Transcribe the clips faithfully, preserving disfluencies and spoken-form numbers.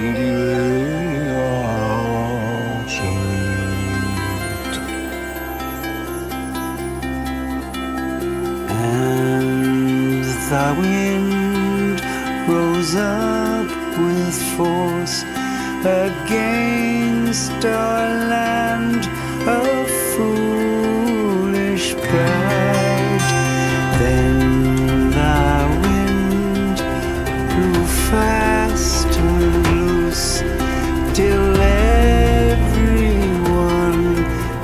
And the wind rose up with force against our land of foolish pride. Then the wind blew fast and loose till everyone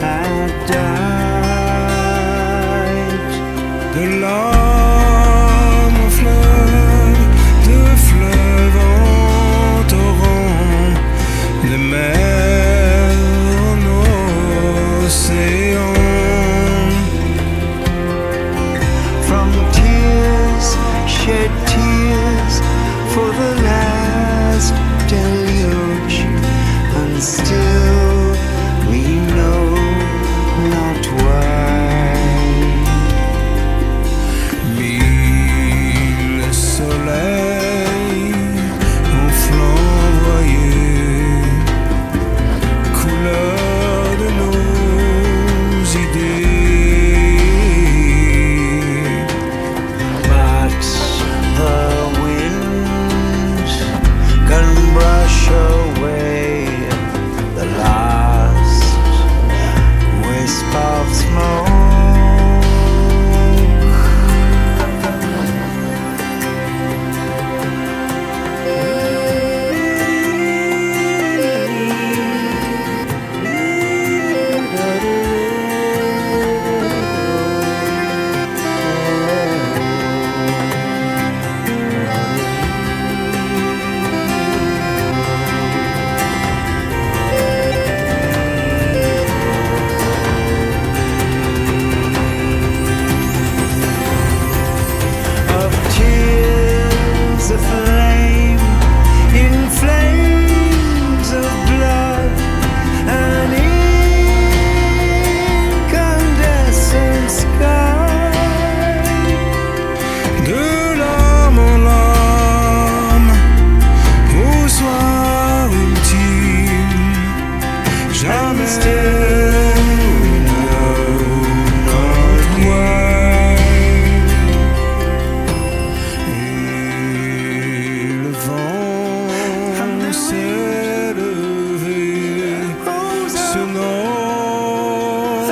had died. The Lord shed tears for the last deluge, and still we know not why. Mille soleils ont flamboyé, couleur de nos idées. But the wind can brush away the last wisp of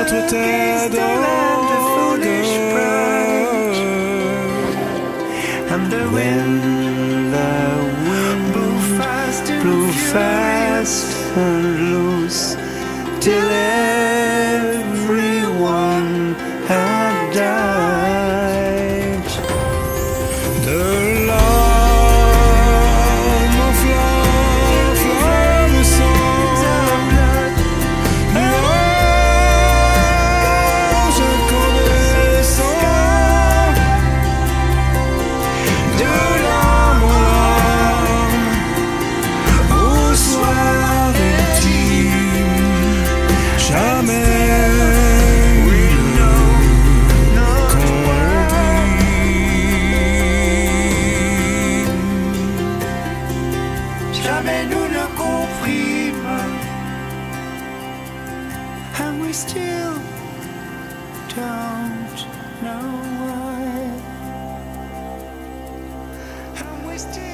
against the land of foolish pride. And the wind, the wind blew fast and blew fast and loose till everyone had died. The jamais nous ne comprîmes, and we still don't know why, and we still